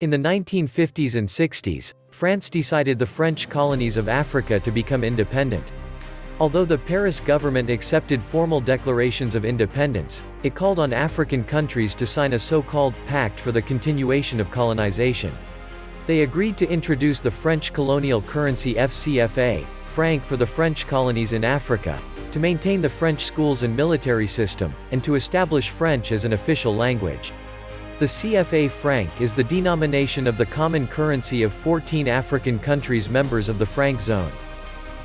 In the 1950s and 60s, France decided the French colonies of Africa to become independent. Although the Paris government accepted formal declarations of independence, it called on African countries to sign a so-called pact for the continuation of colonization. They agreed to introduce the French colonial currency FCFA franc for the French colonies in Africa, to maintain the French schools and military system, and to establish French as an official language. The CFA franc is the denomination of the common currency of 14 African countries members of the franc zone.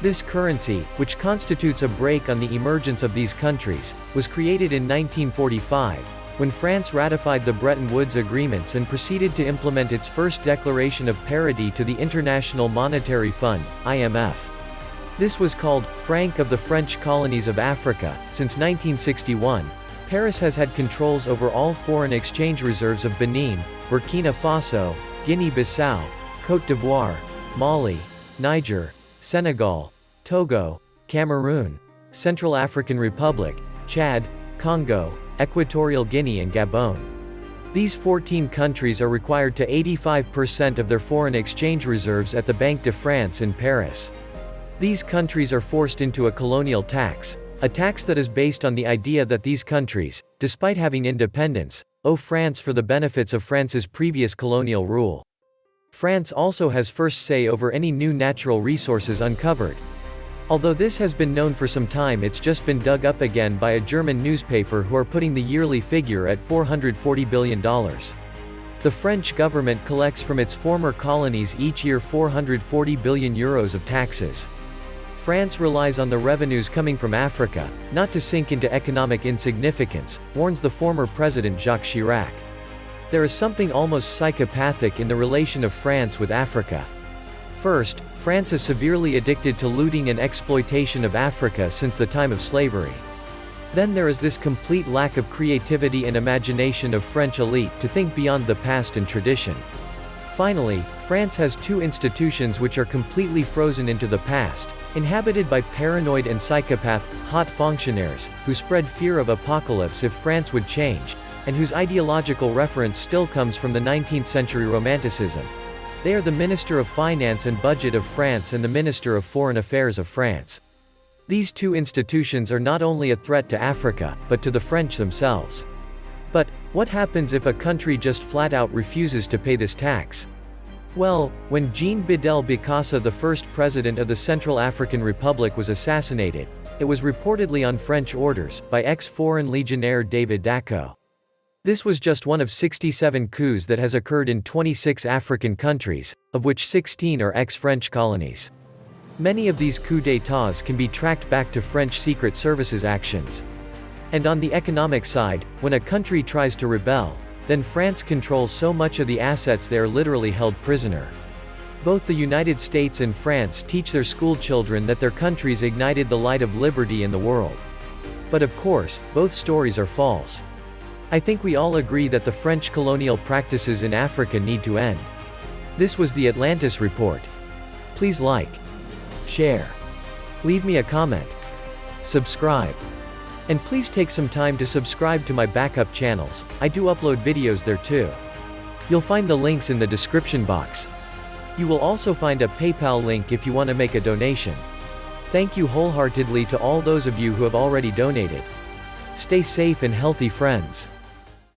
This currency, which constitutes a break on the emergence of these countries, was created in 1945, when France ratified the Bretton Woods agreements and proceeded to implement its first declaration of parity to the International Monetary Fund, IMF. This was called Franc of the French Colonies of Africa. Since 1961, Paris has had controls over all foreign exchange reserves of Benin, Burkina Faso, Guinea-Bissau, Côte d'Ivoire, Mali, Niger, Senegal, Togo, Cameroon, Central African Republic, Chad, Congo, Equatorial Guinea and Gabon. These 14 countries are required to 85% of their foreign exchange reserves at the Banque de France in Paris. These countries are forced into a colonial tax, a tax that is based on the idea that these countries, despite having independence, owe France for the benefits of France's previous colonial rule. France also has first say over any new natural resources uncovered. Although this has been known for some time, it's just been dug up again by a German newspaper who are putting the yearly figure at $440 billion. The French government collects from its former colonies each year 440 billion euros of taxes. France relies on the revenues coming from Africa, not to sink into economic insignificance, warns the former president Jacques Chirac. There is something almost psychopathic in the relation of France with Africa. First, France is severely addicted to looting and exploitation of Africa since the time of slavery. Then there is this complete lack of creativity and imagination of French elite to think beyond the past and tradition. Finally, France has two institutions which are completely frozen into the past, inhabited by paranoid and psychopath, hot functionaires, who spread fear of apocalypse if France would change, and whose ideological reference still comes from the 19th century Romanticism. They are the Minister of Finance and Budget of France and the Minister of Foreign Affairs of France. These two institutions are not only a threat to Africa, but to the French themselves. But what happens if a country just flat-out refuses to pay this tax? Well, when Jean-Bédel Bokassa, the first president of the Central African Republic, was assassinated, it was reportedly on French orders, by ex-foreign legionnaire David Dacko. This was just one of 67 coups that has occurred in 26 African countries, of which 16 are ex-French colonies. Many of these coups d'états can be tracked back to French secret services actions. And on the economic side, when a country tries to rebel, then France controls so much of the assets they are literally held prisoner. Both the United States and France teach their schoolchildren that their countries ignited the light of liberty in the world. But of course, both stories are false. I think we all agree that the French colonial practices in Africa need to end. This was the Atlantis Report. Please like, share, leave me a comment, subscribe. And please take some time to subscribe to my backup channels. I do upload videos there too. You'll find the links in the description box. You will also find a PayPal link if you want to make a donation. Thank you wholeheartedly to all those of you who have already donated. Stay safe and healthy, friends.